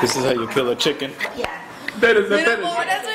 This is how you kill a chicken. Yeah. That is a better.